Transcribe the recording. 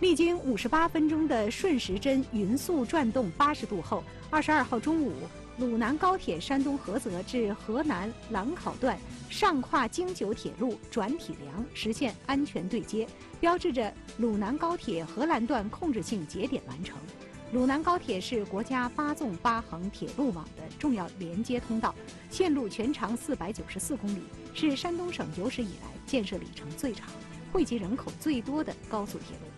历经58分钟的顺时针匀速转动80度后，22号中午，鲁南高铁山东菏泽至河南兰考段上跨京九铁路转体梁实现安全对接，标志着鲁南高铁河兰段控制性节点完成。鲁南高铁是国家8纵8横铁路网的重要连接通道，线路全长494公里，是山东省有史以来建设里程最长、惠及人口最多的高速铁路。